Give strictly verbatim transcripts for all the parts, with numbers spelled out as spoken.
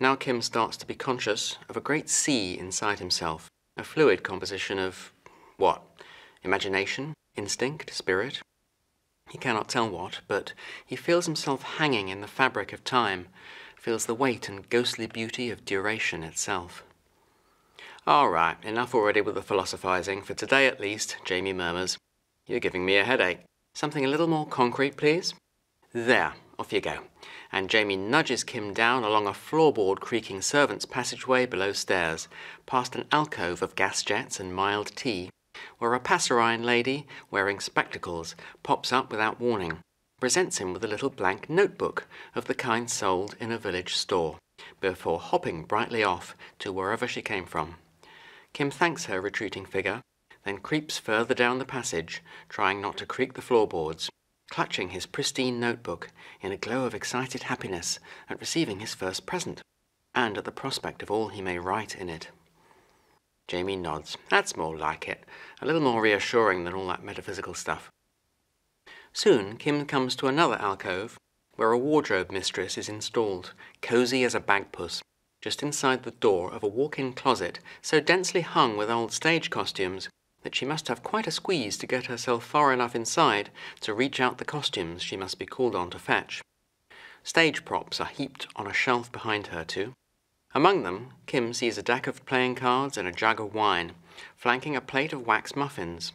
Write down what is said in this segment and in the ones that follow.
Now Kim starts to be conscious of a great sea inside himself, a fluid composition of what? Imagination, instinct, spirit? He cannot tell what, but he feels himself hanging in the fabric of time, feels the weight and ghostly beauty of duration itself. All right, enough already with the philosophizing. For today at least, Jaymi murmurs, "You're giving me a headache. Something a little more concrete, please?" "There, off you go." And Jaymi nudges Kim down along a floorboard-creaking servant's passageway below stairs, past an alcove of gas jets and mild tea, where a passerine lady, wearing spectacles, pops up without warning, presents him with a little blank notebook of the kind sold in a village store, before hopping brightly off to wherever she came from. Kim thanks her retreating figure, then creeps further down the passage, trying not to creak the floorboards, clutching his pristine notebook in a glow of excited happiness at receiving his first present, and at the prospect of all he may write in it. Jaymi nods. That's more like it, a little more reassuring than all that metaphysical stuff. Soon Kim comes to another alcove, where a wardrobe mistress is installed, cosy as a bagpuss, just inside the door of a walk-in closet so densely hung with old stage costumes that she must have quite a squeeze to get herself far enough inside to reach out the costumes she must be called on to fetch. Stage props are heaped on a shelf behind her too. Among them, Kim sees a deck of playing cards and a jug of wine, flanking a plate of wax muffins.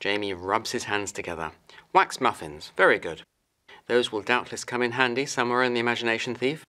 Jaymi rubs his hands together. Wax muffins, very good. Those will doubtless come in handy somewhere in The Imagination Thief.